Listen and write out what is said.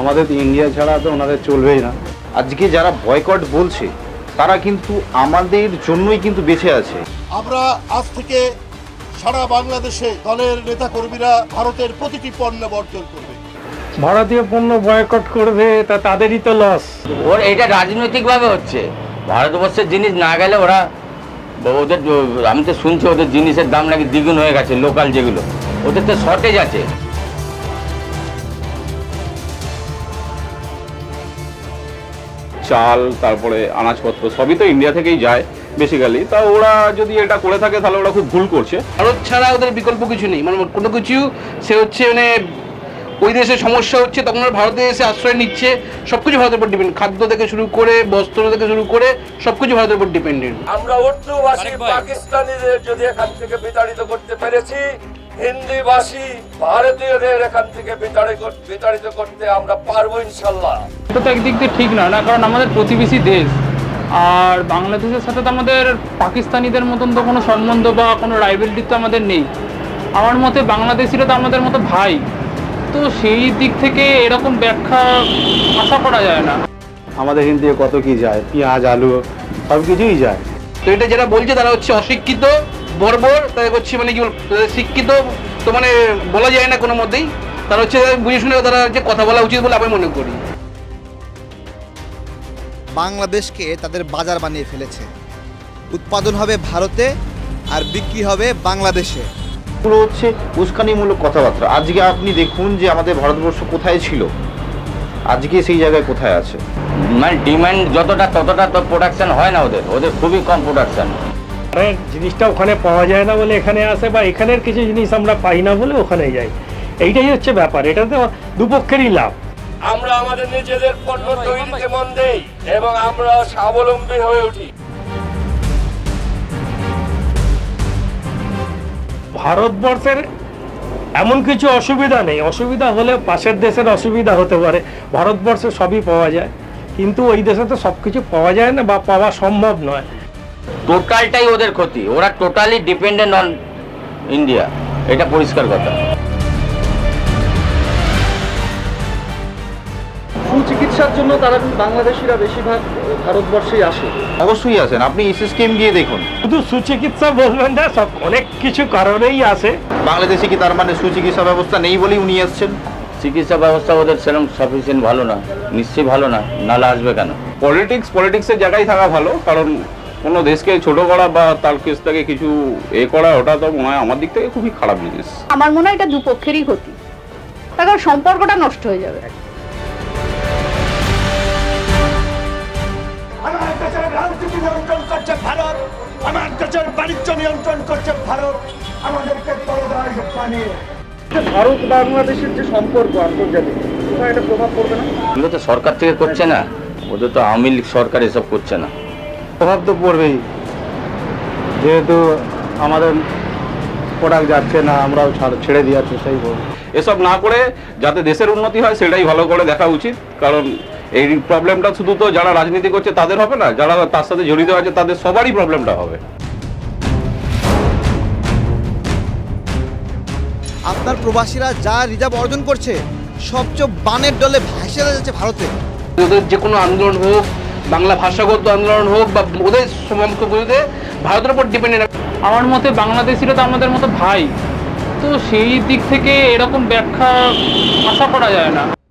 আমাদের ইন্ডিয়া ছাড়া তো ওনাদের চলবেই না। আজকে যারা বয়কট বলছে তারা কিন্তু আমাদের জন্যই কিন্তু বেঁচে আছে। আমরা আজ থেকে সারা বাংলাদেশে দলের নেতাকর্মীরা ভারতের প্রতিটি পণ্য বর্জন করবে, ভারতীয় পণ্য বয়কট করবে, তা তাদেরই তো লস। ওর এটা রাজনৈতিকভাবে হচ্ছে, ভারতবর্ষের জিনিস না গেলে ওরা ওদের, আমি তো শুনছি ওদের জিনিসের দাম নাকি দ্বিগুণ হয়ে গেছে, লোকাল যেগুলো, ওদের তো শর্টেজ আছে। চাল, তারপরে আনাজপত্র সবই তো ইন্ডিয়া থেকেই যায় বেসিক্যালি। তা ওরা যদি এটা করে থাকে তাহলে ওরা খুব ভুল করছে। ভারত ছাড়া ওদের বিকল্প কিছু নেই, মানে কোনো কিছু সে হচ্ছে মানে ওই দেশে সমস্যা হচ্ছে তখন ওরা ভারতে এসে আশ্রয় নিচ্ছে। সব কিছু ভারতের উপর ডিপেন্ড, খাদ্য থেকে শুরু করে বস্ত্র থেকে শুরু করে সব কিছু ভারতের উপর ডিপেন্ডেন্ট। আমরা উর্দুভাষী পাকিস্তানিদের যদি এখান থেকে বিতাড়িত করতে পেরেছি, হিন্দিভাষী ভারতীয়দের এখান থেকে বিতাড়িত করতে আমরা পারবো ইনশাল্লাহ। এটা তো একদিক দিয়ে ঠিক না, না কারণ আমাদের প্রতিবেশী দেশ, আর বাংলাদেশের সাথে তো আমাদের পাকিস্তানিদের মতন তো কোনো সম্বন্ধ বা কোনো রাইভেলটি তো আমাদের নেই। আমার মতে বাংলাদেশিরা তো আমাদের মতো ভাই, তো সেই দিক থেকে এরকম ব্যাখ্যা আশা করা যায় না। আমাদের হিন্দি কত কি যায়, পেঁয়াজ, আলু সব কিছুই যায়। তো এটা যারা বলছে তারা হচ্ছে অশিক্ষিত বর্বর, তাদের হচ্ছে মানে কি বল, শিক্ষিত তো মানে বলা যায় না কোনো মতেই। তারা হচ্ছে বুঝে শুনে তারা যে কথা বলা উচিত বলে আমি মনে করি। বাংলাদেশকে তাদের বাজার বানিয়ে ফেলেছে, উৎপাদন হবে ভারতে আর বিক্রি হবে বাংলাদেশে। পুরো হচ্ছে উস্কানিমূলক কথাবার্তা। আজকে আপনি দেখুন যে আমাদের ভারতবর্ষ কোথায় ছিল, আজকে সেই জায়গায় কোথায় আছে। মানে ডিমান্ড যতটা ততটা তো প্রোডাকশন হয় না ওদের, ওদের খুবই কম প্রোডাকশন। কারণ জিনিসটা ওখানে পাওয়া যায় না বলে এখানে আসে, বা এখানের কিছু জিনিস আমরা পাই না বলে ওখানে যাই, এইটাই হচ্ছে ব্যাপার। এটা তো দুপক্ষেরই লাভ। আমরা আমাদের নিজেদের পণ্য তৈরিতে মন দেই এবং আমরা স্বাবলম্বী হয়ে উঠি। ভারতবর্ষের এমন কিছু অসুবিধা নেই, অসুবিধা হলে পাশের দেশের অসুবিধা হতে পারে। ভারতবর্ষে সবই পাওয়া যায়, কিন্তু ওই দেশে তো সব কিছু পাওয়া যায় না বা পাওয়া সম্ভব নয়। টোটালটাই ওদের ক্ষতি, ওরা টোটালি ডিপেন্ডেন্ট অন ইন্ডিয়া, এটা পরিষ্কার কথা। সুচিকিৎসার জন্য তারা বাংলাদেশিরা বেশিরভাগ ভারতবর্ষেই আসে। অবশ্যই আসেন, আপনি এই স্কিম গিয়ে দেখুন। শুধু সুচিকিৎসা বলবেন না, সব অনেক কিছু কারণেই আসে। বাংলাদেশে কি তার মানে সুচিকিৎসা ব্যবস্থা নেই বলেই উনি আসছেন? চিকিৎসা ব্যবস্থা ওদের সেরকম সাফিসিয়েন্ট ভালো না, নিশ্চয়ই ভালো না, নালা আসবে কেন? পলিটিক্স, পলিটিক্সের জায়গায় থাকা ভালো, কারণ কোনো দেশকে ছোট করা বা তার কেস থেকে কিছু এ করা, ওটা তো মনে হয় আমার দিক থেকে খুবই খারাপ জিনিস। আমার মনে হয় এটা দুপক্ষেরই ক্ষতি, তার কারণ সম্পর্কটা নষ্ট হয়ে যাবে। আমার দেশের রাজনীতি নিয়ন্ত্রণ করছে ভারত, আমার দেশের বাণিজ্য নিয়ন্ত্রণ করছে ভারত, আমাদেরকে ভারত বাংলাদেশের যে সম্পর্ক আন্তর্জাতিক, এটা প্রভাব পড়বে না? এগুলো তো সরকার থেকে করছে না, ওদের তো আওয়ামী লীগ সরকার এসব করছে না। প্রভাব তো পড়বেই, যেহেতু আমাদের প্রোডাক্ট যাচ্ছে না, আমরাও ছেড়ে দিয়ে যাচ্ছি। সেই এসব না করে যাতে দেশের উন্নতি হয় সেটাই ভালো করে দেখা উচিত, কারণ এই প্রবলেমটা শুধু তো যারা রাজনীতি করছে তাদের হবে না, যারা তার সাথে জড়িত আছে তাদের সবারই প্রবলেমটা হবে। আপনার প্রবাসীরা যা রিজার্ভ অর্জন করছে সবচেয়ে বানের দলে ভাসিয়ে যাচ্ছে ভারতে। ওদের যে কোনো আন্দোলন হোক, বাংলা ভাষাগত আন্দোলন হোক বা ওদের সম্পর্কগুলোতে ভারতের উপর ডিপেন্ডেন্ট। আমার মতে বাংলাদেশিরা তো আমাদের মতো ভাই, তো সেই দিক থেকে এরকম ব্যাখ্যা আশা করা যায় না।